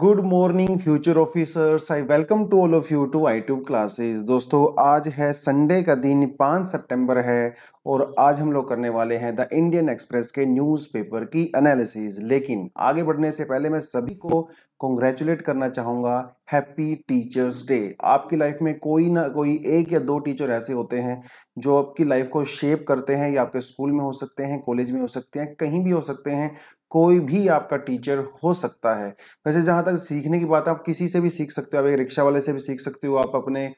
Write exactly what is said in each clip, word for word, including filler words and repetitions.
Good morning future officers, I welcome to all of you to iTube classes. दोस्तों आज है Sunday का दिन, पाँच सितंबर है और आज हम लोग करने वाले हैं द इंडियन एक्सप्रेस के न्यूज़पेपर की एनालिसिस। लेकिन आगे बढ़ने से पहले मैं सभी को कॉन्ग्रेचुलेट करना चाहूँगा, हैप्पी टीचर्स डे। आपकी लाइफ में कोई ना कोई एक या दो टीचर ऐसे होते हैं जो आपकी लाइफ को शेप करते हैं, या आपके स्कूल में हो सकते हैं, कॉलेज में हो सकते हैं, कहीं भी हो सकते हैं, कोई भी आपका टीचर हो सकता है। वैसे जहाँ तक सीखने की बात, आप किसी से भी सीख सकते हो, आप एक रिक्शा वाले से भी सीख सकते हो, आप अपने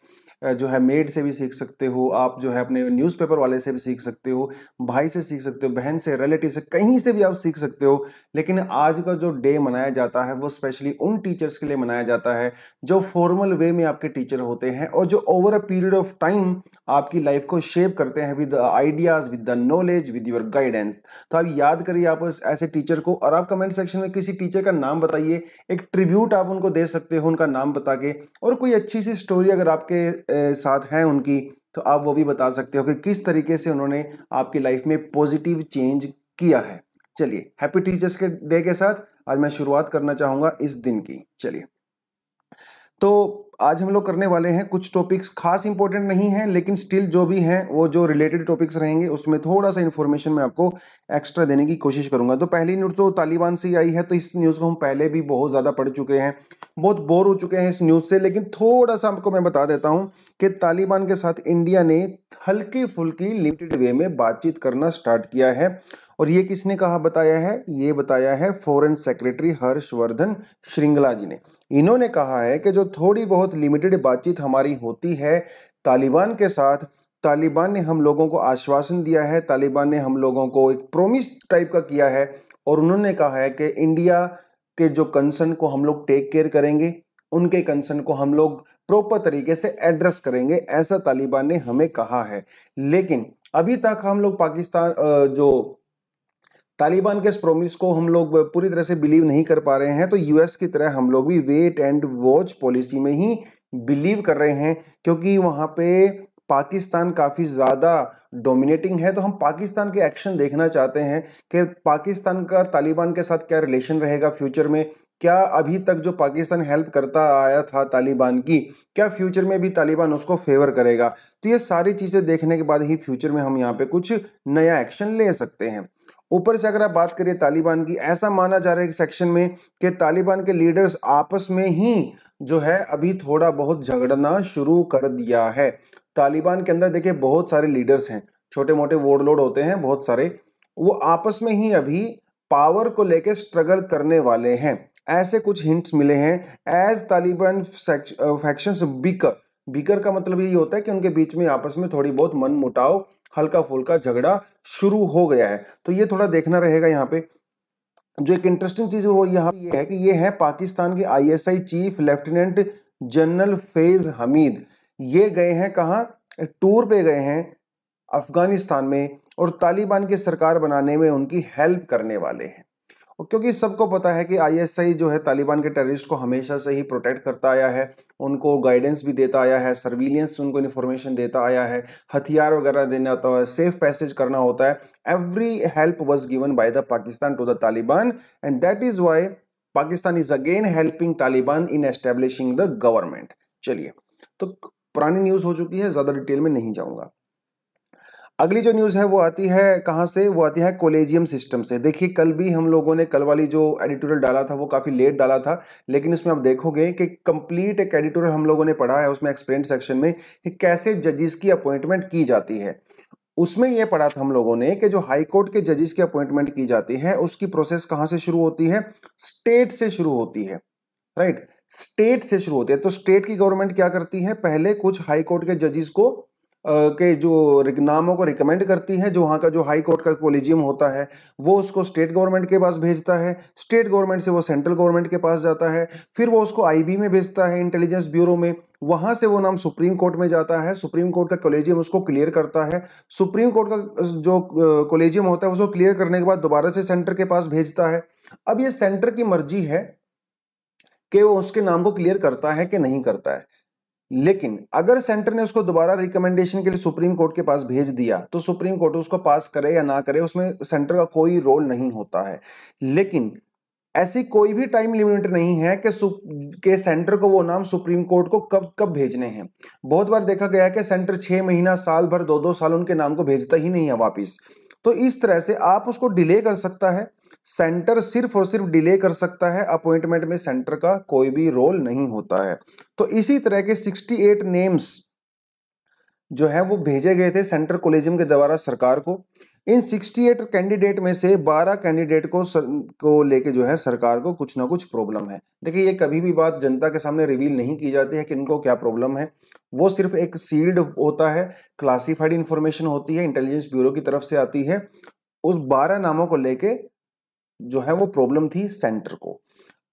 जो है मेड से भी सीख सकते हो, आप जो है अपने न्यूज़पेपर वाले से भी सीख सकते हो, भाई से सीख सकते हो, बहन से, रिलेटिव से, कहीं से भी आप सीख सकते हो। लेकिन आज का जो डे मनाया जाता है वो स्पेशली उन टीचर्स के लिए मनाया जाता है जो फॉर्मल वे में आपके टीचर होते हैं और जो over a period of time आपकी लाइफ को शेप करते हैं with ideas, with the knowledge, with your guidance. तो आप याद करिए आप ऐसे टीचर को, और आप कमेंट सेक्शन में किसी टीचर का नाम बताइए, एक ट्रिब्यूट आप उनको दे सकते हो उनका नाम बता के, और कोई अच्छी सी स्टोरी अगर आपके साथ हैं उनकी तो आप वो भी बता सकते हो कि किस तरीके से उन्होंने आपकी लाइफ में पॉजिटिव चेंज किया है। चलिए हैप्पी टीचर्स के डे के साथ आज मैं शुरुआत करना चाहूँगा इस दिन की। चलिए, तो आज हम लोग करने वाले हैं कुछ टॉपिक्स, खास इंपॉर्टेंट नहीं है लेकिन स्टिल जो भी हैं वो जो रिलेटेड टॉपिक्स रहेंगे उसमें थोड़ा सा इन्फॉर्मेशन मैं आपको एक्स्ट्रा देने की कोशिश करूंगा। तो पहली न्यूज़ तो तालिबान से ही आई है, तो इस न्यूज़ को हम पहले भी बहुत ज़्यादा पढ़ चुके हैं, बहुत बोर हो चुके हैं इस न्यूज़ से। लेकिन थोड़ा सा आपको मैं बता देता हूँ कि तालिबान के साथ इंडिया ने हल्की फुल्की लिमिटेड वे में बातचीत करना स्टार्ट किया है, और ये किसने कहा बताया है, ये बताया है फॉरेन सेक्रेटरी हर्षवर्धन श्रृंगला जी ने। इन्होंने कहा है कि जो थोड़ी बहुत लिमिटेड बातचीत हमारी होती है तालिबान के साथ, तालिबान ने हम लोगों को आश्वासन दिया है, तालिबान ने हम लोगों को एक प्रोमिस टाइप का किया है, और उन्होंने कहा है कि इंडिया के जो कंसर्न को हम लोग टेक केयर करेंगे, उनके कंसर्न को हम लोग प्रॉपर तरीके से एड्रेस करेंगे, ऐसा तालिबान ने हमें कहा है। लेकिन अभी तक हम लोग पाकिस्तान जो तालिबान के इस प्रोमिस को हम लोग पूरी तरह से बिलीव नहीं कर पा रहे हैं, तो यूएस की तरह हम लोग भी वेट एंड वॉच पॉलिसी में ही बिलीव कर रहे हैं, क्योंकि वहाँ पे पाकिस्तान काफ़ी ज़्यादा डोमिनेटिंग है। तो हम पाकिस्तान के एक्शन देखना चाहते हैं कि पाकिस्तान का तालिबान के साथ क्या रिलेशन रहेगा फ्यूचर में, क्या अभी तक जो पाकिस्तान हेल्प करता आया था तालिबान की, क्या फ्यूचर में भी तालिबान उसको फेवर करेगा। तो ये सारी चीज़ें देखने के बाद ही फ्यूचर में हम यहाँ पे कुछ नया एक्शन ले सकते हैं। ऊपर से अगर आप बात करिए तालिबान की, ऐसा माना जा रहा है एक सेक्शन में कि तालिबान के लीडर्स आपस में ही जो है अभी थोड़ा बहुत झगड़ना शुरू कर दिया है। तालिबान के अंदर देखिए बहुत सारे लीडर्स हैं, छोटे मोटे वॉरलॉर्ड होते हैं बहुत सारे, वो आपस में ही अभी पावर को लेकर स्ट्रगल करने वाले हैं, ऐसे कुछ हिंट्स मिले हैं। As Taliban factions bicker, bicker का मतलब यही होता है कि उनके बीच में आपस में थोड़ी बहुत मन मुटाव, हल्का फुल्का झगड़ा शुरू हो गया है, तो ये थोड़ा देखना रहेगा। यहाँ पे जो एक इंटरेस्टिंग चीज़ है वो यहाँ ये है कि ये है पाकिस्तान के ISI chief lieutenant general Faiz Hamid. ये गए हैं कहाँ, टूर पे गए हैं अफगानिस्तान में, और तालिबान की सरकार बनाने में उनकी हेल्प करने वाले हैं, क्योंकि सबको पता है कि आईएसआई जो है तालिबान के टेररिस्ट को हमेशा से ही प्रोटेक्ट करता आया है, उनको गाइडेंस भी देता आया है, सर्विलियंस उनको इन्फॉर्मेशन देता आया है, हथियार वगैरह देना होता है, सेफ पैसेज करना होता है। Every help was given by the Pakistan to the Taliban, and that is why Pakistan is again helping Taliban in establishing the government. चलिए, तो पुरानी न्यूज़ हो चुकी है, ज़्यादा डिटेल में नहीं जाऊँगा। अगली जो न्यूज़ है वो आती है कहाँ से, वो आती है कोलेजियम सिस्टम से। देखिए कल भी हम लोगों ने कल वाली जो एडिटोरियल डाला था वो काफ़ी लेट डाला था, लेकिन उसमें आप देखोगे कि कंप्लीट एक एडिटोरियल हम लोगों ने पढ़ा है, उसमें एक्सप्लेन सेक्शन में कि कैसे जजेस की अपॉइंटमेंट की जाती है। उसमें यह पढ़ा था हम लोगों ने कि जो हाई कोर्ट के जजेस की अपॉइंटमेंट की जाती है उसकी प्रोसेस कहाँ से शुरू होती है, स्टेट से शुरू होती है, राइट, स्टेट से शुरू होती है। तो स्टेट की गवर्नमेंट क्या करती है, पहले कुछ हाई कोर्ट के जजेस को के जो नामों को रिकमेंड करती है, जो वहाँ का जो हाई कोर्ट का कोलेजियम होता है वो उसको स्टेट गवर्नमेंट के पास भेजता है, स्टेट गवर्नमेंट से वो सेंट्रल गवर्नमेंट के पास जाता है, फिर वो उसको आईबी में भेजता है, इंटेलिजेंस ब्यूरो में, वहाँ से वो नाम सुप्रीम कोर्ट में जाता है, सुप्रीम कोर्ट का कोलेजियम उसको क्लियर करता है, सुप्रीम कोर्ट का जो कोलेजियम होता है उसको क्लियर करने के बाद दोबारा से सेंटर के पास भेजता है। अब ये सेंटर की मर्जी है कि वो उसके नाम को क्लियर करता है कि नहीं करता है, लेकिन अगर सेंटर ने उसको दोबारा रिकमेंडेशन के लिए सुप्रीम कोर्ट के पास भेज दिया तो सुप्रीम कोर्ट उसको पास करे या ना करे उसमें सेंटर का कोई रोल नहीं होता है। लेकिन ऐसी कोई भी टाइम लिमिट नहीं है कि के सेंटर को वो नाम सुप्रीम कोर्ट को कब कब भेजने हैं। बहुत बार देखा गया है कि सेंटर छः महीना साल भर दो दो साल उनके नाम को भेजता ही नहीं है वापस। तो इस तरह से आप उसको डिले कर सकता है, सेंटर सिर्फ और सिर्फ डिले कर सकता है, अपॉइंटमेंट में सेंटर का कोई भी रोल नहीं होता है। तो इसी तरह के अड़सठ नेम्स जो है वो भेजे गए थे सेंटर कोलेजियम के द्वारा सरकार को। इन अड़सठ कैंडिडेट में से बारह कैंडिडेट को सर, को लेके जो है सरकार को कुछ ना कुछ प्रॉब्लम है। देखिए ये कभी भी बात जनता के सामने रिवील नहीं की जाती है कि इनको क्या प्रॉब्लम है, वो सिर्फ एक सील्ड होता है, क्लासिफाइड इंफॉर्मेशन होती है, इंटेलिजेंस ब्यूरो की तरफ से आती है। उस बारह नामों को लेके जो है वो प्रॉब्लम थी सेंटर को।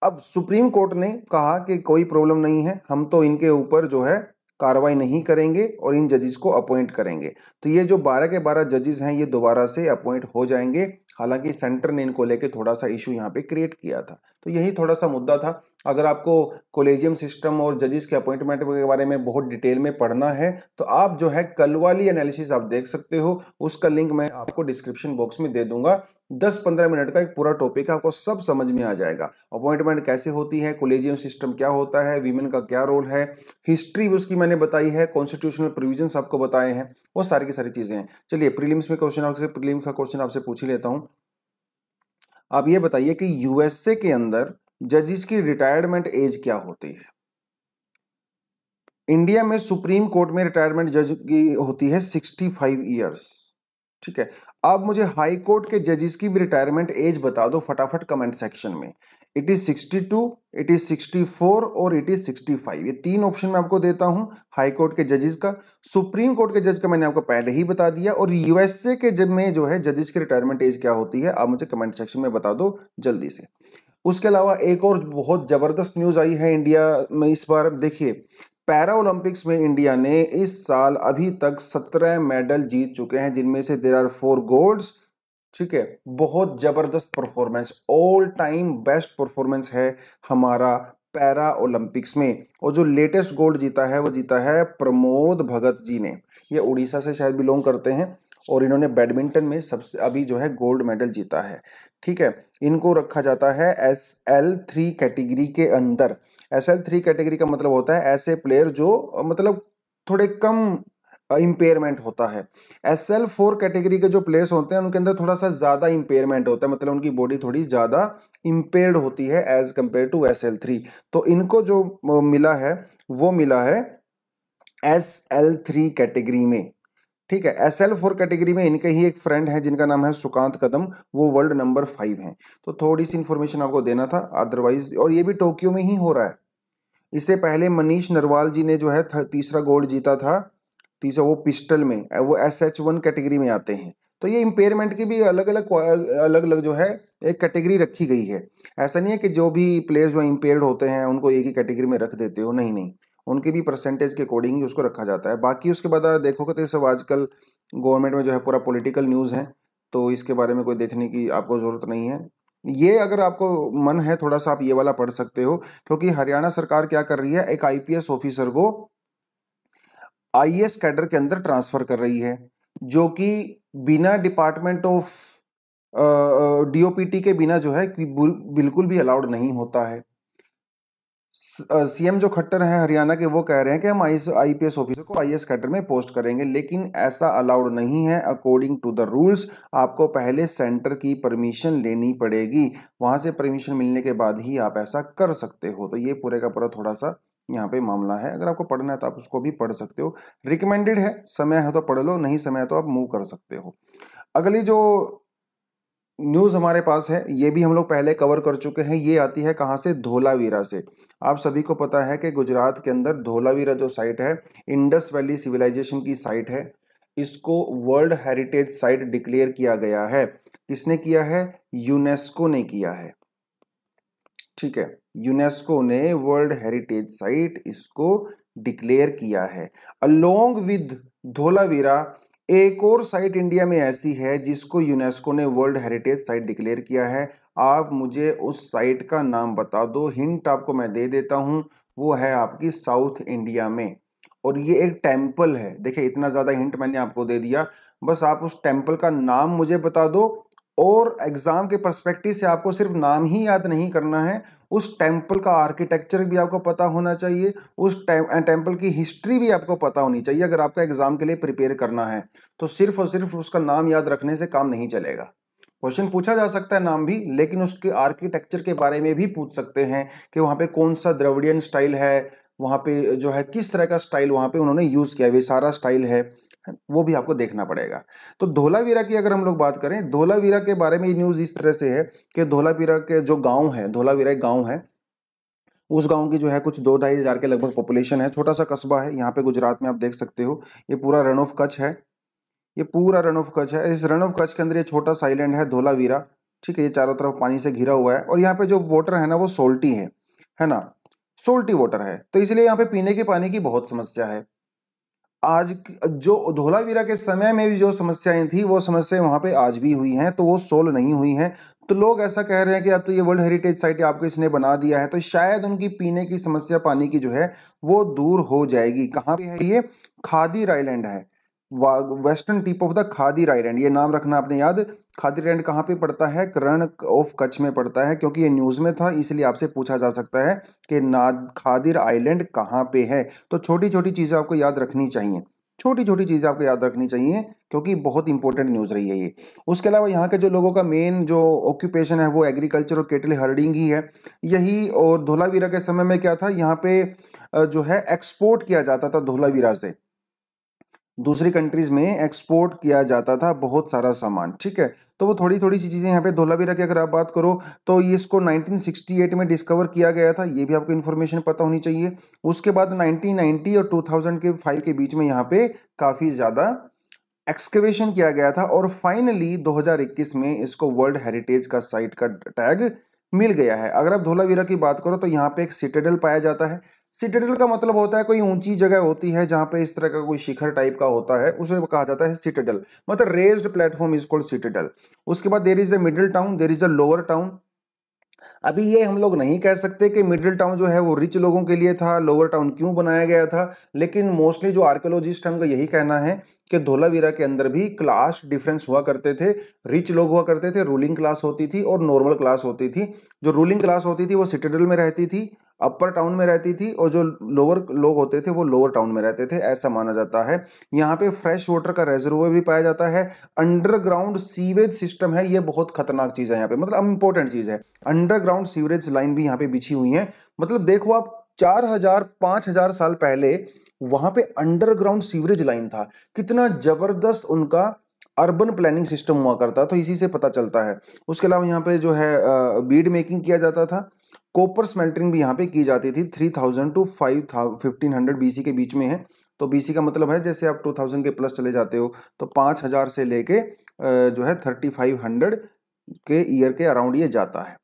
अब सुप्रीम कोर्ट ने कहा कि कोई प्रॉब्लम नहीं है, हम तो इनके ऊपर जो है कार्रवाई नहीं करेंगे और इन जजेस को अपॉइंट करेंगे। तो ये जो बारह के बारह जजेस हैं ये दोबारा से अपॉइंट हो जाएंगे। हालांकि सेंटर ने इनको लेके थोड़ा सा इशू यहाँ पे क्रिएट किया था। तो यही थोड़ा सा मुद्दा था। अगर आपको कोलेजियम सिस्टम और जजेस के अपॉइंटमेंट के बारे में बहुत डिटेल में पढ़ना है तो आप जो है कल वाली एनालिसिस आप देख सकते हो, उसका लिंक मैं आपको डिस्क्रिप्शन बॉक्स में दे दूंगा। दस पंद्रह मिनट का एक पूरा टॉपिक आपको सब समझ में आ जाएगा। अपॉइंटमेंट कैसे होती है, कोलेजियम सिस्टम क्या होता है, वीमेन का क्या रोल है, हिस्ट्री उसकी मैंने बताई है, कॉन्स्टिट्यूशनल प्रोविजंस आपको बताए हैं, वो सारी की सारी चीजें हैं। चलिए प्रीलिम्स में क्वेश्चन आपसे प्रीलिम्स का क्वेश्चन आपसे पूछ ही लेता हूँ। आप ये बताइए कि यूएसए के अंदर जजेस की रिटायरमेंट एज क्या होती है। इंडिया में सुप्रीम कोर्ट में रिटायरमेंट जज की होती है पैंसठ इयर्स। ठीक है, आप मुझे हाई कोर्ट के जजेस की भी रिटायरमेंट एज बता दो फटाफट कमेंट सेक्शन में। इट इज बासठ, इट इज चौंसठ और इट इज पैंसठ। ये तीन ऑप्शन मैं आपको देता हूं हाई कोर्ट के जजेस का। सुप्रीम कोर्ट के जज का मैंने आपको पहले ही बता दिया और यूएसए के जज में जो है जजेस की रिटायरमेंट एज क्या होती है आप मुझे कमेंट सेक्शन में बता दो जल्दी से। उसके अलावा एक और बहुत ज़बरदस्त न्यूज़ आई है इंडिया में इस बार। देखिए पैरालंपिक्स में इंडिया ने इस साल अभी तक सत्रह मेडल जीत चुके हैं, जिनमें से देयर आर फोर गोल्ड्स। ठीक है, बहुत ज़बरदस्त performance, all time best performance है हमारा पैरा ओलंपिक्स में। और जो लेटेस्ट गोल्ड जीता है वो जीता है प्रमोद भगत जी ने। ये उड़ीसा से शायद बिलोंग करते हैं और इन्होंने बैडमिंटन में सबसे अभी जो है गोल्ड मेडल जीता है। ठीक है, इनको रखा जाता है एस एल थ्री कैटेगरी के अंदर। एस एल थ्री कैटेगरी का मतलब होता है ऐसे प्लेयर जो मतलब थोड़े कम इम्पेयरमेंट होता है। एस एल फोर कैटेगरी के जो प्लेयर्स होते हैं उनके अंदर थोड़ा सा ज़्यादा इम्पेयरमेंट होता है, मतलब उनकी बॉडी थोड़ी ज़्यादा इम्पेयर्ड होती है as compare to S L three. तो इनको जो मिला है वो मिला है एस एल थ्री कैटेगरी में। ठीक है, एस एल फोर कैटेगरी में इनके ही एक फ्रेंड है जिनका नाम है सुकांत कदम, वो वर्ल्ड नंबर फाइव हैं। तो थोड़ी सी इन्फॉर्मेशन आपको देना था अदरवाइज। और ये भी टोक्यो में ही हो रहा है। इससे पहले मनीष नरवाल जी ने जो है तीसरा गोल्ड जीता था, तीसरा वो पिस्टल में, वो एस एच वन कैटेगरी में आते हैं। तो ये इम्पेयरमेंट की भी अलग अलग अलग अलग जो है एक कैटेगरी रखी गई है। ऐसा नहीं है कि जो भी प्लेयर्स जो इम्पेयर्ड होते हैं उनको एक ही कैटेगरी में रख देते हो, नहीं नहीं, उनके भी परसेंटेज के अकॉर्डिंग ही उसको रखा जाता है। बाकी उसके बाद देखोगे तो ये सब आजकल गवर्नमेंट में जो है पूरा पॉलिटिकल न्यूज़ है, तो इसके बारे में कोई देखने की आपको ज़रूरत नहीं है। ये अगर आपको मन है थोड़ा सा आप ये वाला पढ़ सकते हो, क्योंकि हरियाणा सरकार क्या कर रही है, एक आईपीएस ऑफिसर को आईएएस कैडर के अंदर ट्रांसफ़र कर रही है, जो कि बिना डिपार्टमेंट ऑफ डीओपीटी के बिना जो है बिल्कुल भी अलाउड नहीं होता है। सीएम जो खट्टर हैं हरियाणा के, वो कह रहे हैं कि हम आईपीएस ऑफिसर को आईएएस कैडर में पोस्ट करेंगे, लेकिन ऐसा अलाउड नहीं है। अकॉर्डिंग टू द रूल्स आपको पहले सेंटर की परमिशन लेनी पड़ेगी, वहां से परमिशन मिलने के बाद ही आप ऐसा कर सकते हो। तो ये पूरे का पूरा थोड़ा सा यहाँ पे मामला है। अगर आपको पढ़ना है तो आप उसको भी पढ़ सकते हो, रिकमेंडेड है, समय है तो पढ़ लो, नहीं समय है तो आप मूव कर सकते हो। अगली जो न्यूज़ हमारे पास है ये भी हम लोग पहले कवर कर चुके हैं। ये आती है कहाँ से, धोलावीरा से। आप सभी को पता है कि गुजरात के अंदर धोलावीरा जो साइट है इंडस वैली सिविलाइजेशन की साइट है, इसको वर्ल्ड हेरिटेज साइट डिक्लेयर किया गया है। किसने किया है, यूनेस्को ने किया है। ठीक है, यूनेस्को ने वर्ल्ड हेरिटेज साइट इसको डिक्लेयर किया है। अलोंग विद धोलावीरा एक और साइट इंडिया में ऐसी है जिसको यूनेस्को ने वर्ल्ड हेरिटेज साइट डिक्लेयर किया है। आप मुझे उस साइट का नाम बता दो, हिंट आपको मैं दे देता हूं, वो है आपकी साउथ इंडिया में। और ये एक टेम्पल है। देखिए इतना ज़्यादा हिंट मैंने आपको दे दिया, बस आप उस टेम्पल का नाम मुझे बता दो और एग्ज़ाम के पर्सपेक्टिव से आपको सिर्फ नाम ही याद नहीं करना है, उस टेम्पल का आर्किटेक्चर भी आपको पता होना चाहिए, उस टेम्पल की हिस्ट्री भी आपको पता होनी चाहिए अगर आपका एग्ज़ाम के लिए प्रिपेयर करना है। तो सिर्फ और सिर्फ उसका नाम याद रखने से काम नहीं चलेगा। क्वेश्चन पूछा जा सकता है नाम भी, लेकिन उसके आर्किटेक्चर के बारे में भी पूछ सकते हैं कि वहाँ पे कौन सा द्रविड़ियन स्टाइल है, वहाँ पे जो है किस तरह का स्टाइल वहाँ पे उन्होंने यूज़ किया, वे सारा स्टाइल है, वो भी आपको देखना पड़ेगा। तो धोलावीरा की अगर हम लोग बात करें, धोलावीरा के बारे में न्यूज़ इस तरह से है कि धोलावीरा के जो गाँव है, धोलावीरा एक गाँव है, उस गांव की जो है कुछ दो ढाई हज़ार के लगभग पॉपुलेशन है, छोटा सा कस्बा है यहाँ पे गुजरात में, आप देख सकते हो। ये पूरा रन ऑफ कच्छ है, ये पूरा रन ऑफ कच्छ है। इस रन ऑफ कच्छ के अंदर ये छोटा सा आइलैंड है धोलावीरा, ठीक है। ये चारों तरफ पानी से घिरा हुआ है और यहाँ पे जो वाटर है ना वो सोल्टी है, है ना, सोल्टी वाटर है। तो इसलिए यहाँ पे पीने के पानी की बहुत समस्या है। आज जो धोलावीरा के समय में भी जो समस्याएं थी वो समस्याएं वहाँ पे आज भी हुई हैं, तो वो सोल्व नहीं हुई हैं। तो लोग ऐसा कह रहे हैं कि अब तो ये वर्ल्ड हेरिटेज साइट आपको इसने बना दिया है, तो शायद उनकी पीने की समस्या पानी की जो है वो दूर हो जाएगी। कहाँ पे है ये? खादीर आइलैंड है, western tip of the Khadir island. ये नाम रखना आपने याद। खादीर आइलैंड कहाँ पे पड़ता है? रण ऑफ कच्छ में पड़ता है, क्योंकि ये न्यूज़ में था इसलिए आपसे पूछा जा सकता है कि नाद खादीर आइलैंड कहाँ पे है। तो छोटी छोटी चीज़ें आपको याद रखनी चाहिए, छोटी छोटी चीज़ें आपको याद रखनी चाहिए, क्योंकि बहुत इंपॉर्टेंट न्यूज़ रही है ये। उसके अलावा यहाँ के जो लोगों का मेन जो ऑक्यूपेशन है वो एग्रीकल्चर और कैटल हर्डिंग ही है, यही। और धोलावीरा के समय में क्या था, यहाँ पे जो है एक्सपोर्ट किया जाता था, धोलावीरा से दूसरी कंट्रीज़ में एक्सपोर्ट किया जाता था बहुत सारा सामान, ठीक है। तो वो थोड़ी थोड़ी चीज़ें यहाँ पे धोलावीरा की अगर आप बात करो तो ये इसको नाइनटीन सिक्सटी एट में डिस्कवर किया गया था, ये भी आपको इन्फॉर्मेशन पता होनी चाहिए। उसके बाद नाइनटीन नाइंटी और टू थाउज़ेंड के फाइव के बीच में यहाँ पे काफ़ी ज़्यादा एक्सकवेशन किया गया था और फाइनली दो हज़ार इक्कीस में इसको वर्ल्ड हेरिटेज का साइट का टैग मिल गया है। अगर आप धोलावीरा की बात करो तो यहाँ पे एक सिटाडेल पाया जाता है। सिटाडेल का मतलब होता है कोई ऊंची जगह होती है जहाँ पे इस तरह का कोई शिखर टाइप का होता है, उसे कहा जाता है सिटाडेल, मतलब raised platform is called citadel. उसके बाद there is a middle town, there is a lower town. अभी ये हम लोग नहीं कह सकते कि मिडिल टाउन जो है वो रिच लोगों के लिए था, लोअर टाउन क्यों बनाया गया था, लेकिन मोस्टली जो आर्कियोलॉजिस्ट हैं उनका यही कहना है कि धोलावीरा के अंदर भी क्लास डिफरेंस हुआ करते थे। रिच लोग हुआ करते थे, रूलिंग क्लास होती थी, और नॉर्मल क्लास होती थी। जो रूलिंग क्लास होती थी वो सिटाडेल में रहती थी, अपर टाउन में रहती थी, और जो लोअर लोग होते थे वो लोअर टाउन में रहते थे, ऐसा माना जाता है। यहाँ पे फ्रेश वाटर का रिजर्वोयर भी पाया जाता है, अंडरग्राउंड सीवेज सिस्टम है, ये बहुत खतरनाक चीज़ है यहाँ पे, मतलब इंपॉर्टेंट चीज़ है। अंडरग्राउंड सीवरेज लाइन भी यहाँ पे बिछी हुई है, मतलब देखो आप चार हजार पाँच हजार साल पहले वहाँ पे अंडरग्राउंड सीवरेज लाइन था, कितना जबरदस्त उनका अर्बन प्लानिंग सिस्टम हुआ करता, तो इसी से पता चलता है। उसके अलावा यहाँ पे जो है बीड मेकिंग किया जाता था, कॉपर स्मेल्टिंग भी यहाँ पे की जाती थी। Three thousand to five thousand BC के बीच में है, तो बीसी का मतलब है जैसे आप टू थाउज़ेंड के प्लस चले जाते हो तो पाँच हज़ार से लेके जो है थर्टी फाइव हंड्रेड के ईयर के अराउंड ये जाता है,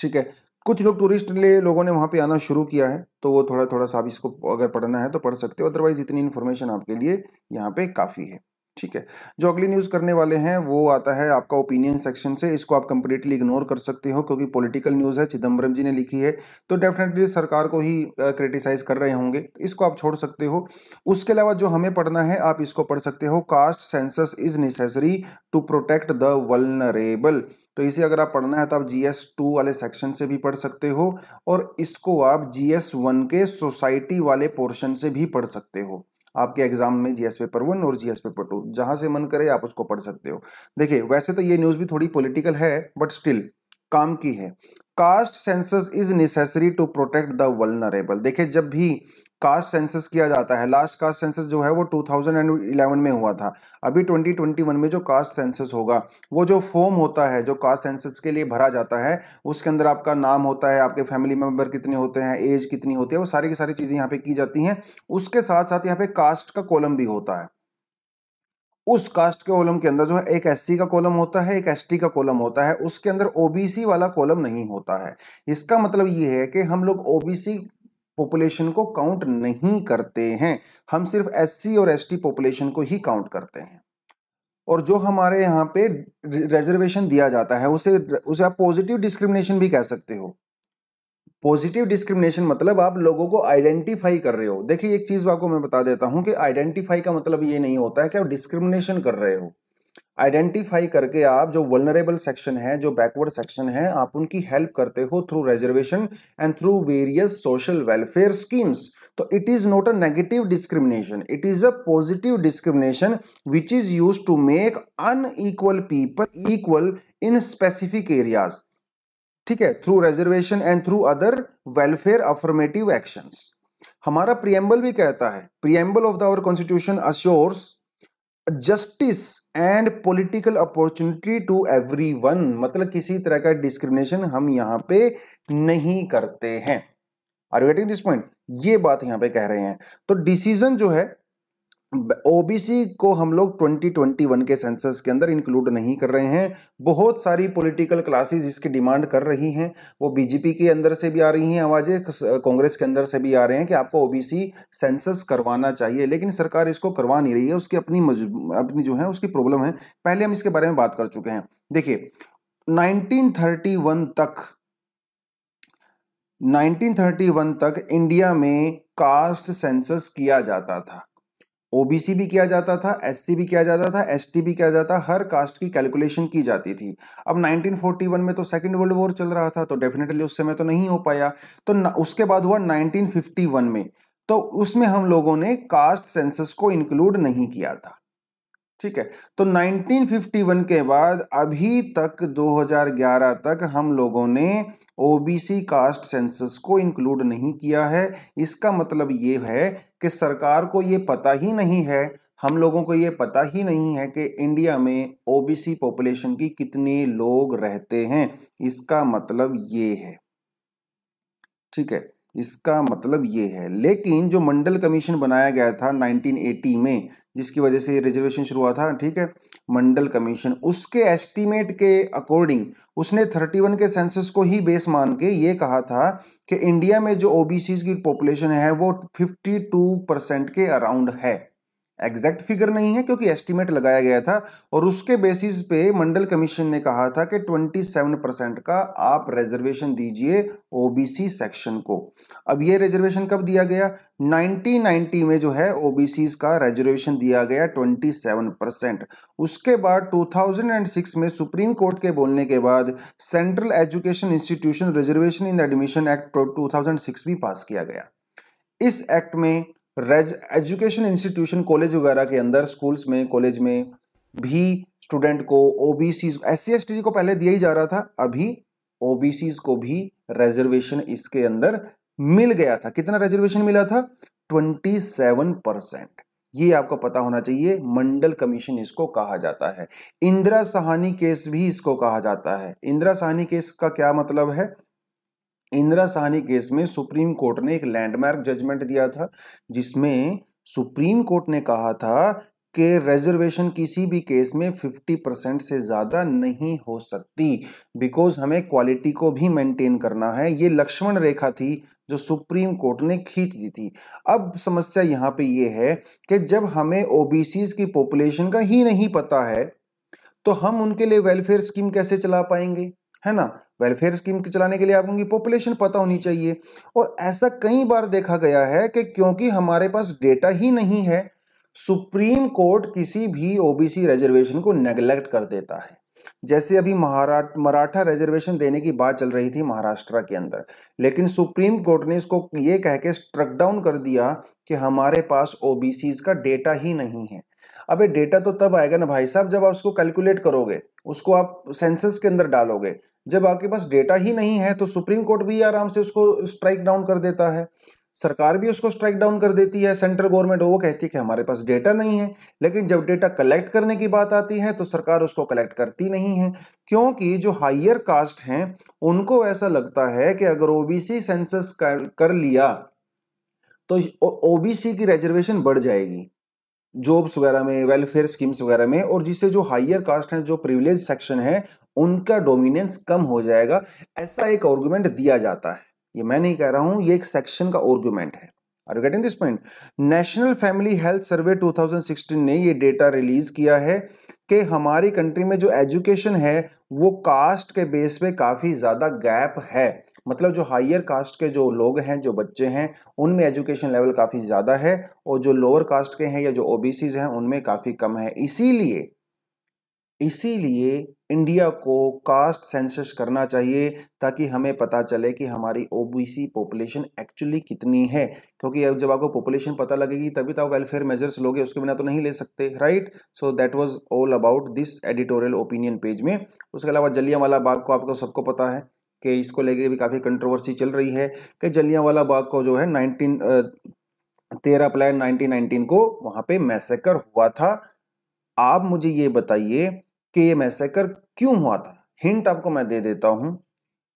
ठीक है। कुछ लोग टूरिस्ट लिए लोगों ने वहाँ पे आना शुरू किया है, तो वो थोड़ा थोड़ा सा आप इसको अगर पढ़ना है तो पढ़ सकते हो, अदरवाइज इतनी इन्फॉर्मेशन आपके लिए यहाँ पे काफ़ी है, ठीक है। जो अगली न्यूज़ करने वाले हैं वो आता है आपका ओपिनियन सेक्शन से, इसको आप कंप्लीटली इग्नोर कर सकते हो क्योंकि पॉलिटिकल न्यूज़ है, चिदम्बरम जी ने लिखी है, तो डेफिनेटली सरकार को ही क्रिटिसाइज कर रहे होंगे, तो इसको आप छोड़ सकते हो। उसके अलावा जो हमें पढ़ना है आप इसको पढ़ सकते हो, caste census is necessary to protect the vulnerable. तो इसे अगर आप पढ़ना है तो आप जी एस टू वाले सेक्शन से भी पढ़ सकते हो, और इसको आप जी एस वन के सोसाइटी वाले पोर्शन से भी पढ़ सकते हो। आपके एग्जाम में जीएस पेपर वन और जीएस पेपर टू जहां से मन करे आप उसको पढ़ सकते हो। देखिए वैसे तो ये न्यूज़ भी थोड़ी पॉलिटिकल है, बट स्टिल काम की है। Caste census is necessary to protect the vulnerable. देखिए जब भी कास्ट सेंसस किया जाता है, लास्ट कास्ट सेंसस जो है वो टू थाउज़ेंड इलेवन में हुआ था, अभी ट्वेंटी ट्वेंटी वन में जो कास्ट सेंसस होगा वो जो फॉर्म होता है जो कास्ट सेंसस के लिए भरा जाता है उसके अंदर आपका नाम होता है, आपके फैमिली मेंबर कितने होते हैं, एज कितनी होती है, वो सारी की सारी चीज़ें यहाँ पे की जाती हैं। उसके साथ साथ यहाँ पे कास्ट का कॉलम भी होता है। उस कास्ट के कॉलम के अंदर जो है एक एससी का कॉलम होता है, एक एसटी का कॉलम होता है, उसके अंदर ओबीसी वाला कॉलम नहीं होता है। इसका मतलब ये है कि हम लोग ओबीसी पॉपुलेशन को काउंट नहीं करते हैं, हम सिर्फ एससी और एसटी पॉपुलेशन को ही काउंट करते हैं। और जो हमारे यहाँ पे रिजर्वेशन दिया जाता है उसे उसे आप पॉजिटिव डिस्क्रिमिनेशन भी कह सकते हो। पॉजिटिव डिस्क्रिमिनेशन मतलब आप लोगों को आइडेंटिफाई कर रहे हो। देखिए एक चीज़ आपको मैं बता देता हूं कि आइडेंटिफाई का मतलब ये नहीं होता है कि आप डिस्क्रिमिनेशन कर रहे हो। आइडेंटिफाई करके आप जो वल्नरेबल सेक्शन है, जो बैकवर्ड सेक्शन है, आप उनकी हेल्प करते हो through reservation and through various social welfare schemes. तो it is not a negative discrimination, it is a positive discrimination which is used to make unequal people equal in specific areas. ठीक है, through reservation and through other welfare affirmative actions. हमारा preamble भी कहता है, preamble of the our constitution assures justice and political opportunity to everyone. मतलब किसी तरह का डिस्क्रिमिनेशन हम यहां पे नहीं करते हैं. Are you getting this point? ये बात यहां पे कह रहे हैं. तो डिसीजन जो है, ओबीसी को हम लोग ट्वेंटी ट्वेंटी वन के सेंसस के अंदर इंक्लूड नहीं कर रहे हैं. बहुत सारी पॉलिटिकल क्लासेस इसकी डिमांड कर रही हैं. वो बीजेपी के अंदर से भी आ रही हैं आवाज़ें, कांग्रेस के अंदर से भी आ रहे हैं कि आपको ओबीसी सेंसस करवाना चाहिए, लेकिन सरकार इसको करवा नहीं रही है. उसकी अपनी अपनी जो है उसकी प्रॉब्लम है. पहले हम इसके बारे में बात कर चुके हैं. देखिए, नाइनटीन थर्टी वन तक नाइनटीन थर्टी वन तक इंडिया में कास्ट सेंसस किया जाता था. ओबीसी भी किया जाता था, एससी भी किया जाता था, एसटी भी किया जाता, हर कास्ट की कैलकुलेशन की जाती थी. अब नाइनटीन फोर्टी वन में तो सेकंड वर्ल्ड वॉर चल रहा था, तो डेफिनेटली उस समय तो नहीं हो पाया. तो उसके बाद हुआ नाइनटीन फिफ्टी वन में, तो उसमें हम लोगों ने कास्ट सेंसस को इंक्लूड नहीं किया था. ठीक है, तो नाइनटीन फिफ्टी वन के बाद अभी तक दो हज़ार ग्यारह तक हम लोगों ने ओबीसी कास्ट सेंसस को इंक्लूड नहीं किया है. इसका मतलब ये है कि सरकार को ये पता ही नहीं है, हम लोगों को ये पता ही नहीं है कि इंडिया में ओबीसी पॉपुलेशन की कितने लोग रहते हैं. इसका मतलब ये है, ठीक है, इसका मतलब ये है. लेकिन जो मंडल कमीशन बनाया गया था नाइनटीन एटी में, जिसकी वजह से ये रिजर्वेशन शुरू हुआ था, ठीक है, मंडल कमीशन, उसके एस्टीमेट के अकॉर्डिंग उसने थर्टी वन के सेंसस को ही बेस मान के ये कहा था कि इंडिया में जो ओबीसी की पॉपुलेशन है वो फिफ्टी टू परसेंट के अराउंड है. एग्जैक्ट फिगर नहीं है क्योंकि एस्टीमेट लगाया गया था, और उसके बेसिस पे मंडल कमीशन ने कहा था कि ट्वेंटी सेवन परसेंट का आप रिजर्वेशन दीजिए ओबीसी सेक्शन को. अब ये रिजर्वेशन कब दिया गया? नाइनटीन नाइंटी में जो है ओबीसी का रिजर्वेशन दिया गया ट्वेंटी सेवन परसेंट. उसके बाद टू थाउज़ेंड सिक्स में सुप्रीम कोर्ट के बोलने के बाद central education institution reservation in admission act two thousand six भी पास किया गया. इस एक्ट में रेज एजुकेशन इंस्टीट्यूशन, कॉलेज वगैरह के अंदर, स्कूल्स में, कॉलेज में भी स्टूडेंट को ओबीसी, एससी एसटी को पहले दिया ही जा रहा था, अभी ओबीसी को भी रिजर्वेशन इसके अंदर मिल गया था. कितना रिजर्वेशन मिला था? Twenty seven percent. ये आपको पता होना चाहिए. मंडल कमीशन इसको कहा जाता है. इंदिरा साहनी केस भी इसको कहा जाता है. इंदिरा साहनी केस का क्या मतलब है? इंदिरा साहनी केस में सुप्रीम कोर्ट ने एक लैंडमार्क जजमेंट दिया था, जिसमें सुप्रीम कोर्ट ने कहा था कि रिजर्वेशन किसी भी केस में फिफ्टी परसेंट से ज़्यादा नहीं हो सकती, बिकॉज हमें क्वालिटी को भी मेंटेन करना है. ये लक्ष्मण रेखा थी जो सुप्रीम कोर्ट ने खींच दी थी. अब समस्या यहाँ पे ये है कि जब हमें ओबीसी की पॉपुलेशन का ही नहीं पता है, तो हम उनके लिए वेलफेयर स्कीम कैसे चला पाएंगे, है ना? वेलफेयर स्कीम के चलाने के लिए आपको उनकी पॉपुलेशन पता होनी चाहिए. और ऐसा कई बार देखा गया है कि क्योंकि हमारे पास डेटा ही नहीं है, सुप्रीम कोर्ट किसी भी ओबीसी रिजर्वेशन को नेगलेक्ट कर देता है. जैसे अभी महाराष्ट्र मराठा रिजर्वेशन देने की बात चल रही थी महाराष्ट्र के अंदर, लेकिन सुप्रीम कोर्ट ने इसको ये कह के स्ट्रक डाउन कर दिया कि हमारे पास ओबीसी का डेटा ही नहीं है. अबे डेटा तो तब आएगा ना भाई साहब जब आप उसको कैलकुलेट करोगे, उसको आप सेंसस के अंदर डालोगे. जब आपके पास डेटा ही नहीं है तो सुप्रीम कोर्ट भी आराम से उसको स्ट्राइक डाउन कर देता है, सरकार भी उसको स्ट्राइक डाउन कर देती है, सेंट्रल गवर्नमेंट वो कहती है कि हमारे पास डेटा नहीं है. लेकिन जब डेटा कलेक्ट करने की बात आती है तो सरकार उसको कलेक्ट करती नहीं है, क्योंकि जो हायर कास्ट हैं उनको ऐसा लगता है कि अगर ओबीसी सेंसस कर, कर लिया तो ओबीसी की रिजर्वेशन बढ़ जाएगी जॉब्स वगैरह में, वेलफेयर स्कीम्स वगैरह में, और जिससे जो हायर कास्ट हैं, जो प्रिविलेज सेक्शन है, उनका डोमिनेंस कम हो जाएगा. ऐसा एक आर्गुमेंट दिया जाता है. ये मैं नहीं कह रहा हूं, ये एक सेक्शन का आर्गुमेंट है. Are you getting this point? National family health survey two thousand sixteen ने ये डेटा रिलीज किया है कि हमारी कंट्री में जो एजुकेशन है वो कास्ट के बेस पे काफ़ी ज़्यादा गैप है. मतलब जो हायर कास्ट के जो लोग हैं, जो बच्चे हैं, उनमें एजुकेशन लेवल काफ़ी ज़्यादा है, और जो लोअर कास्ट के हैं या जो ओबीसीज हैं उनमें काफ़ी कम है. इसीलिए इसीलिए इंडिया को कास्ट सेंसस करना चाहिए ताकि हमें पता चले कि हमारी ओबीसी पॉपुलेशन एक्चुअली कितनी है, क्योंकि जब आपको पॉपुलेशन पता लगेगी तभी तो आप वेलफेयर मेजर्स लोगे, उसके बिना तो नहीं ले सकते, right. So that was all about this editorial opinion page में। उसके अलावा जलियांवाला बाग को आपको सबको पता है कि इसको लेकर भी काफ़ी कंट्रोवर्सी चल रही है कि जलियांवाला बाग को जो है नाइनटीन तेरह अप्रैल नाइनटीन नाइनटीन को वहाँ पे मैसेकर हुआ था। आप मुझे ये बताइए कि ये मैसेकर क्यों हुआ था। हिंट आपको मैं दे देता हूं,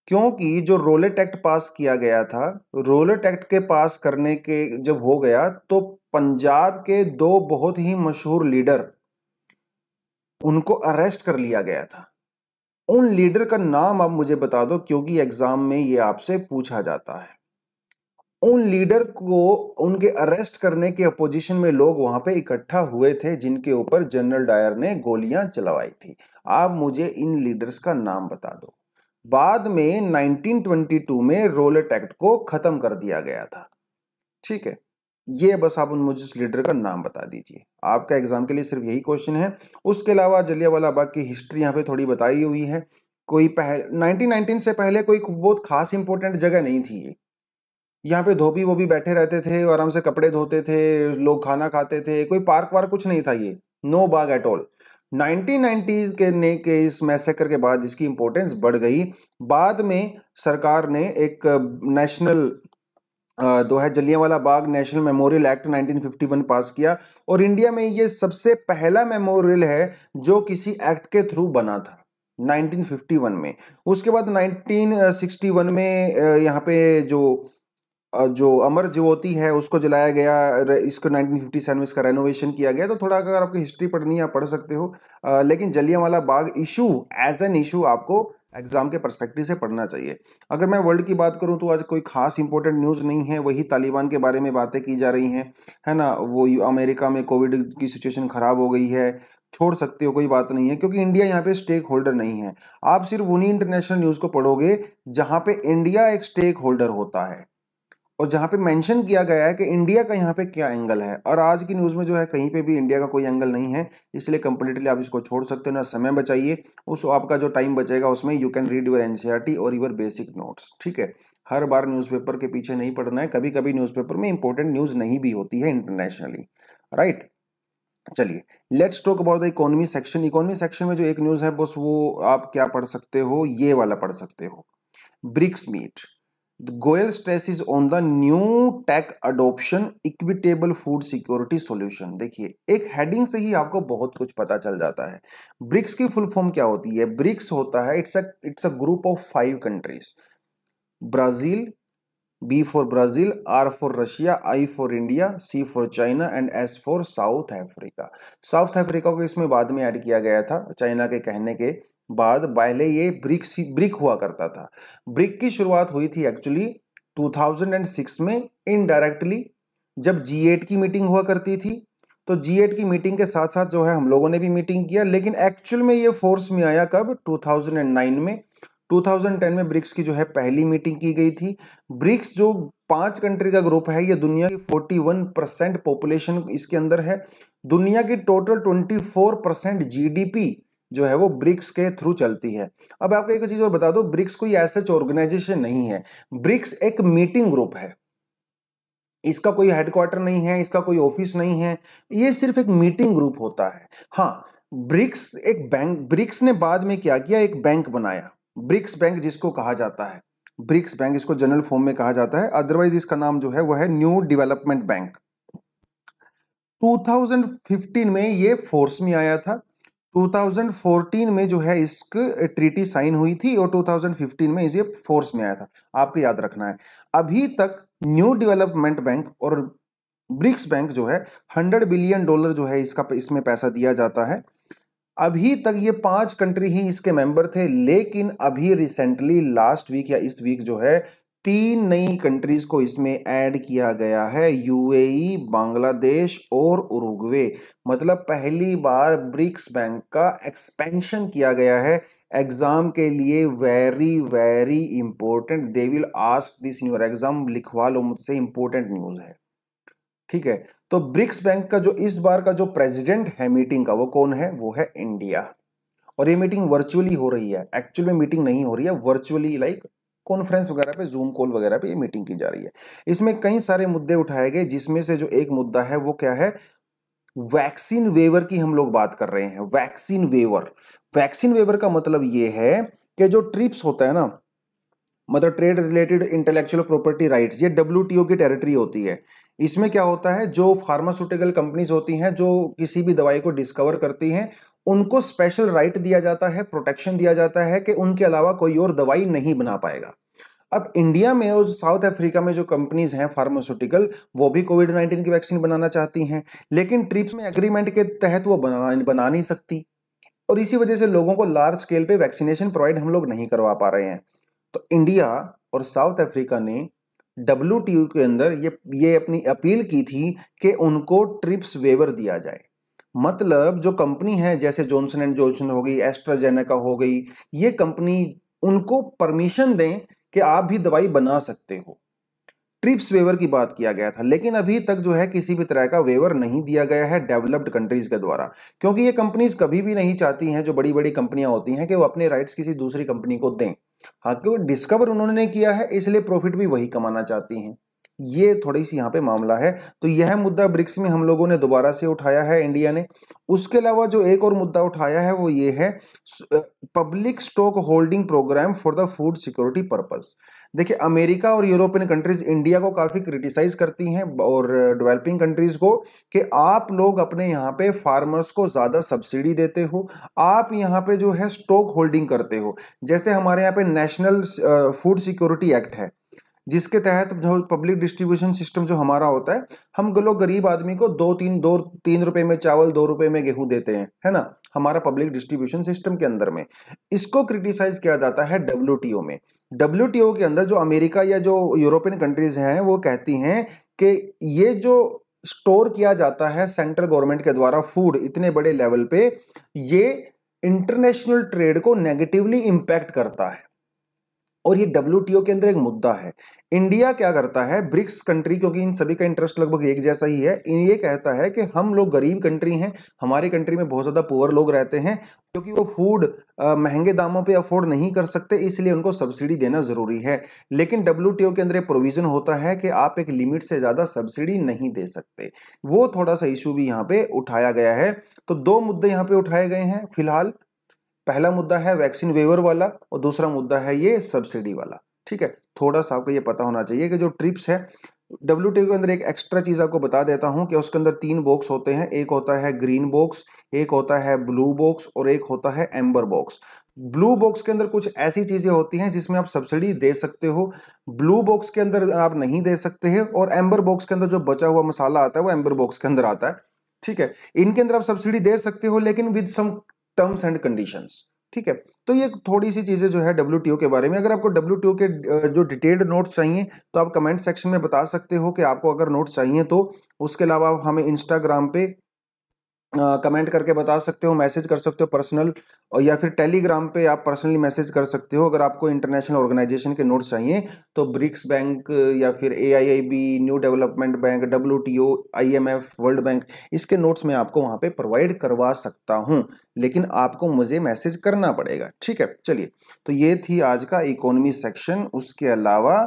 क्योंकि जो रोलेट एक्ट पास किया गया था, रोलेट एक्ट के पास करने के जब हो गया तो पंजाब के दो बहुत ही मशहूर लीडर, उनको अरेस्ट कर लिया गया था। उन लीडर का नाम आप मुझे बता दो, क्योंकि एग्जाम में ये आपसे पूछा जाता है। उन लीडर को उनके अरेस्ट करने के अपोजिशन में लोग वहां पे इकट्ठा हुए थे जिनके ऊपर जनरल डायर ने गोलियां चलवाई थी। आप मुझे इन लीडर्स का नाम बता दो। बाद में नाइनटीन ट्वेंटी टू में रोलेट एक्ट को खत्म कर दिया गया था, ठीक है। ये बस आप उन मुझे उस लीडर का नाम बता दीजिए। आपका एग्जाम के लिए सिर्फ यही क्वेश्चन है। उसके अलावा जलियांवाला बाग की हिस्ट्री यहाँ पे थोड़ी बताई हुई है। कोई पहले नाइनटीन नाइनटीन से पहले कोई बहुत खास इंपॉर्टेंट जगह नहीं थी ये। यहाँ पे धोबी वो भी बैठे रहते थे, आराम से कपड़े धोते थे, लोग खाना खाते थे, कोई पार्क वार्क कुछ नहीं था ये, no Bagh at all. Nineteen ninety के ने के इस मैसेकर के बाद इसकी इंपॉर्टेंस बढ़ गई। बाद में सरकार ने एक नेशनल दो है Jallianwala Bagh national memorial act nineteen fifty one pass किया, और इंडिया में ये सबसे पहला मेमोरियल है जो किसी एक्ट के थ्रू बना था नाइनटीन फिफ्टी वन में। उसके बाद नाइनटीन सिक्सटी वन में यहाँ पे जो जो अमर ज्योति है उसको जलाया गया, इसको नाइनटीन फिफ्टी सेवन में इसका रेनोवेशन किया गया। तो थोड़ा अगर आपकी हिस्ट्री पढ़नी है आप पढ़ सकते हो, आ, लेकिन Jallianwala Bagh issue as an issue आपको एग्जाम के पर्सपेक्टिव से पढ़ना चाहिए। अगर मैं वर्ल्ड की बात करूं तो आज कोई खास इंपॉर्टेंट न्यूज़ नहीं है, वही तालिबान के बारे में बातें की जा रही हैं, है ना। वो अमेरिका में कोविड की सिचुएशन ख़राब हो गई है, छोड़ सकते हो, कोई बात नहीं है, क्योंकि इंडिया यहाँ पे स्टेक होल्डर नहीं है। आप सिर्फ उन्हीं इंटरनेशनल न्यूज़ को पढ़ोगे जहाँ पर इंडिया एक स्टेक होल्डर होता है और जहाँ पे मेंशन किया गया है कि इंडिया का यहाँ पे क्या एंगल है। और आज की न्यूज़ में जो है कहीं पे भी इंडिया का कोई एंगल नहीं है, इसलिए कंप्लीटली आप इसको छोड़ सकते हो ना। समय बचाइए, उस आपका जो टाइम बचेगा उसमें you can read your NCERT और योर बेसिक नोट्स, ठीक है। हर बार न्यूज़पेपर के पीछे नहीं पड़ना है, कभी कभी न्यूज़पेपर में इंपॉर्टेंट न्यूज़ नहीं भी होती है इंटरनेशनली, राइट। चलिए let's talk about the economy section. Economy section में जो एक न्यूज़ है बस वो आप क्या पढ़ सकते हो, ये वाला पढ़ सकते हो, BRICS meet Goyal stresses on the new tech adoption equitable food security solution. देखिए एक हेडिंग से ही आपको बहुत कुछ पता चल जाता है। ब्रिक्स की फुल फॉर्म क्या होती है? ब्रिक्स होता है it's a it's a group of five countries, Brazil, B for Brazil, R for Russia, I for India, C for China and S for South Africa. South Africa को इसमें बाद में add किया गया था चाइना के कहने के बाद। पहले ये ब्रिक्स ब्रिक हुआ करता था। ब्रिक की शुरुआत हुई थी एक्चुअली टू थाउजेंड सिक्स में इनडायरेक्टली, जब जी एट की मीटिंग हुआ करती थी। तो जी एट की मीटिंग के साथ साथ जो है हम लोगों ने भी मीटिंग किया, लेकिन एक्चुअल में ये फोर्स में आया कब? टू थाउजेंड नाइन में। टू थाउजेंड टेन में ब्रिक्स की जो है पहली मीटिंग की गई थी। ब्रिक्स जो पांच कंट्री का ग्रुप है, ये दुनिया की इकतालीस परसेंट पॉपुलेशन इसके अंदर है। दुनिया की टोटल चौबीस परसेंट जीडीपी जो है वो ब्रिक्स के थ्रू चलती है। अब आपको एक चीज और बता दो, ब्रिक्स कोई ऐसा ऑर्गेनाइजेशन नहीं है, ब्रिक्स एक मीटिंग ग्रुप है। इसका कोई हेडक्वार्टर नहीं है, इसका कोई ऑफिस नहीं है, ये सिर्फ एक मीटिंग ग्रुप होता है। हाँ, ब्रिक्स एक बैंक, ब्रिक्स ने बाद में क्या किया, एक बैंक बनाया, ब्रिक्स बैंक जिसको कहा जाता है, ब्रिक्स बैंक इसको जनरल फॉर्म में कहा जाता है, अदरवाइज इसका नाम जो है वो है new development bank. Two thousand fifteen में ये फोर्स में आया था। टू थाउजेंड फोर्टीन में जो है इस ट्रीटी साइन हुई थी और टू थाउजेंड फिफ्टीन में इसे फोर्स में आया था। आपको याद रखना है, अभी तक न्यू डेवलपमेंट बैंक और ब्रिक्स बैंक जो है हंड्रेड बिलियन डॉलर जो है इसका इसमें पैसा दिया जाता है। अभी तक ये पांच कंट्री ही इसके मेंबर थे, लेकिन अभी रिसेंटली लास्ट वीक या इस वीक जो है तीन नई कंट्रीज को इसमें ऐड किया गया है, यूएई, बांग्लादेश और उरुग्वे। मतलब पहली बार ब्रिक्स बैंक का एक्सपेंशन किया गया है। एग्जाम के लिए very very important, they will ask this in your exam, लिखवा लो मुझसे, इंपॉर्टेंट न्यूज है, ठीक है। तो ब्रिक्स बैंक का जो इस बार का जो प्रेसिडेंट है मीटिंग का, वो कौन है? वो है इंडिया। और ये मीटिंग वर्चुअली हो रही है, एक्चुअल में मीटिंग नहीं हो रही है, वर्चुअली लाइक कॉन्फ्रेंस वगैरह पे, जूम कॉल वगैरह पे ये मीटिंग की जा रही है। इसमें कई सारे मुद्दे उठाए गए, जिसमें से जो एक मुद्दा है वो क्या है, वैक्सीन वेवर की हम लोग बात कर रहे हैं। वैक्सीन वेवर, वैक्सीन वेवर का मतलब ये है कि जो ट्रिप्स होता है ना, मतलब trade related intellectual property rights, ये डब्ल्यूटीओ की टेरिटरी होती है। इसमें क्या होता है, जो फार्मास्यूटिकल कंपनीज होती हैं जो किसी भी दवाई को डिस्कवर करती हैं, उनको स्पेशल राइट दिया जाता है, प्रोटेक्शन दिया जाता है कि उनके अलावा कोई और दवाई नहीं बना पाएगा। अब इंडिया में और साउथ अफ्रीका में जो कंपनीज हैं फार्मास्यूटिकल, वो भी कोविड नाइन्टीन की वैक्सीन बनाना चाहती हैं, लेकिन ट्रिप्स में एग्रीमेंट के तहत वो बना बना नहीं सकती, और इसी वजह से लोगों को लार्ज स्केल पे वैक्सीनेशन प्रोवाइड हम लोग नहीं करवा पा रहे हैं। तो इंडिया और साउथ अफ्रीका ने डब्ल्यूटीओ के अंदर ये ये अपनी अपील की थी कि उनको ट्रिप्स वेवर दिया जाए। मतलब जो कंपनी है जैसे जॉनसन एंड जॉनसन हो गई, एस्ट्राजेनेका हो गई, ये कंपनी उनको परमिशन दें कि आप भी दवाई बना सकते हो। ट्रिप्स वेवर की बात किया गया था, लेकिन अभी तक जो है किसी भी तरह का वेवर नहीं दिया गया है डेवलप्ड कंट्रीज के द्वारा, क्योंकि ये कंपनीज कभी भी नहीं चाहती हैं, जो बड़ी बड़ी कंपनियां होती हैं, कि वो अपने राइट्स किसी दूसरी कंपनी को दें। हाँ, कि वो डिस्कवर उन्होंने किया है, इसलिए प्रॉफिट भी वही कमाना चाहती हैं। ये थोड़ी सी यहाँ पे मामला है। तो यह मुद्दा ब्रिक्स में हम लोगों ने दोबारा से उठाया है, इंडिया ने। उसके अलावा जो एक और मुद्दा उठाया है वो ये है, public stock holding program for the food security purpose. देखिए, अमेरिका और यूरोपियन कंट्रीज इंडिया को काफ़ी क्रिटिसाइज करती हैं और डेवलपिंग कंट्रीज को, कि आप लोग अपने यहाँ पे फार्मर्स को ज़्यादा सब्सिडी देते हो, आप यहाँ पे जो है स्टॉक होल्डिंग करते हो। जैसे हमारे यहाँ पे नेशनल फूड सिक्योरिटी एक्ट है, जिसके तहत जो पब्लिक डिस्ट्रीब्यूशन सिस्टम जो हमारा होता है, हम लोग गरीब आदमी को दो तीन दो तीन रुपए में चावल, दो रुपए में गेहूं देते हैं, है ना, हमारा पब्लिक डिस्ट्रीब्यूशन सिस्टम के अंदर में। इसको क्रिटिसाइज किया जाता है डब्ल्यूटीओ में। डब्ल्यूटीओ के अंदर जो अमेरिका या जो यूरोपियन कंट्रीज हैं, वो कहती हैं कि ये जो स्टोर किया जाता है सेंट्रल गवर्नमेंट के द्वारा फूड इतने बड़े लेवल पे, ये इंटरनेशनल ट्रेड को नेगेटिवली इम्पैक्ट करता है, और ये डब्ल्यूटीओ के अंदर एक मुद्दा है। इंडिया क्या करता है, ब्रिक्स कंट्री, क्योंकि इन सभी का इंटरेस्ट लगभग एक जैसा ही है, ये कहता है कि हम लोग गरीब कंट्री हैं, हमारी कंट्री में बहुत ज़्यादा पुअर लोग रहते हैं, क्योंकि वो फूड महंगे दामों पे अफोर्ड नहीं कर सकते, इसलिए उनको सब्सिडी देना ज़रूरी है। लेकिन डब्ल्यूटीओ के अंदर एक प्रोविज़न होता है कि आप एक लिमिट से ज़्यादा सब्सिडी नहीं दे सकते। वो थोड़ा सा इशू भी यहाँ पर उठाया गया है। तो दो मुद्दे यहाँ पर उठाए गए हैं फिलहाल। पहला मुद्दा है वैक्सीन वेवर वाला, और दूसरा मुद्दा है ये सब्सिडी वाला। ठीक है, थोड़ा सा आपको ये पता होना चाहिए कि जो ट्रिप्स है, डब्ल्यूटीओ के अंदर एक एक्स्ट्रा चीज़ आपको बता देता हूँ कि उसके अंदर तीन बॉक्स होते हैं। एक होता है ग्रीन बॉक्स, एक होता है ब्लू बॉक्स, और एक होता है एम्बर बॉक्स। ब्लू बॉक्स के अंदर कुछ ऐसी चीज़ें होती हैं जिसमें आप सब्सिडी दे सकते हो, ब्लू बॉक्स के अंदर आप नहीं दे सकते हैं, और एम्बर बॉक्स के अंदर जो बचा हुआ मसाला आता है वो एम्बर बॉक्स के अंदर आता है। ठीक है, इनके अंदर आप सब्सिडी दे सकते हो, लेकिन with some terms and conditions. ठीक है, तो ये थोड़ी सी चीज़ें जो है डब्ल्यूटीओ के बारे में। अगर आपको डब्ल्यूटीओ के जो डिटेल्ड नोट्स चाहिए तो आप कमेंट सेक्शन में बता सकते हो कि आपको अगर नोट्स चाहिए तो। उसके अलावा आप हमें इंस्टाग्राम पे कमेंट करके बता सकते हो, मैसेज कर सकते हो पर्सनल, और या फिर टेलीग्राम पे आप पर्सनली मैसेज कर सकते हो। अगर आपको इंटरनेशनल ऑर्गेनाइजेशन के नोट्स चाहिए तो ब्रिक्स बैंक या फिर AIIB, new development bank, WTO, IMF, world bank, इसके नोट्स मैं आपको वहाँ पे प्रोवाइड करवा सकता हूँ, लेकिन आपको मुझे मैसेज करना पड़ेगा। ठीक है, चलिए, तो ये थी आज का इकोनॉमी सेक्शन। उसके अलावा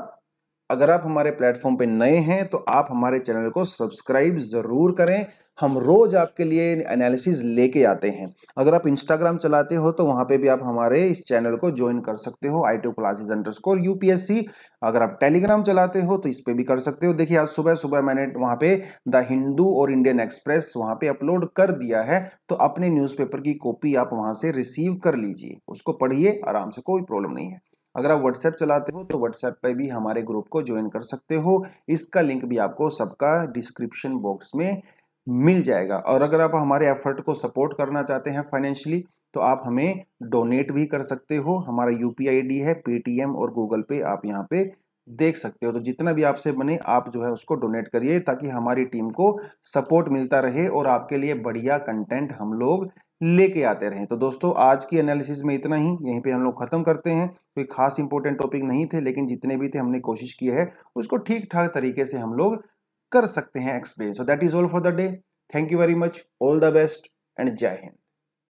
अगर आप हमारे प्लेटफॉर्म पर नए हैं तो आप हमारे चैनल को सब्सक्राइब ज़रूर करें। हम रोज़ आपके लिए एनालिसिस लेके आते हैं। अगर आप इंस्टाग्राम चलाते हो तो वहाँ पे भी आप हमारे इस चैनल को ज्वाइन कर सकते हो, iTube classes अंडरस्कोर यूपीएससी। अगर आप टेलीग्राम चलाते हो तो इस पे भी कर सकते हो। देखिए, आज सुबह सुबह मैंने वहाँ पे द हिंदू और इंडियन एक्सप्रेस वहाँ पे अपलोड कर दिया है, तो अपने न्यूज़पेपर की कॉपी आप वहाँ से रिसीव कर लीजिए, उसको पढ़िए आराम से, कोई प्रॉब्लम नहीं है। अगर आप व्हाट्सएप चलाते हो तो व्हाट्सएप पे भी हमारे ग्रुप को ज्वाइन कर सकते हो, इसका लिंक भी आपको सबका डिस्क्रिप्शन बॉक्स में मिल जाएगा। और अगर आप हमारे एफर्ट को सपोर्ट करना चाहते हैं फाइनेंशियली तो आप हमें डोनेट भी कर सकते हो। हमारा यूपीआई आईडी है, पेटीएम और गूगल पे आप यहाँ पे देख सकते हो। तो जितना भी आपसे बने आप जो है उसको डोनेट करिए, ताकि हमारी टीम को सपोर्ट मिलता रहे और आपके लिए बढ़िया कंटेंट हम लोग लेके आते रहें। तो दोस्तों, आज की एनालिसिस में इतना ही, यहीं पे हम लोग ख़त्म करते हैं। कोई खास इंपॉर्टेंट टॉपिक नहीं थे, लेकिन जितने भी थे हमने कोशिश की है उसको ठीक ठाक तरीके से हम लोग कर सकते हैं explain. So that is all for the day. Thank you very much, all the best and जय हिंद।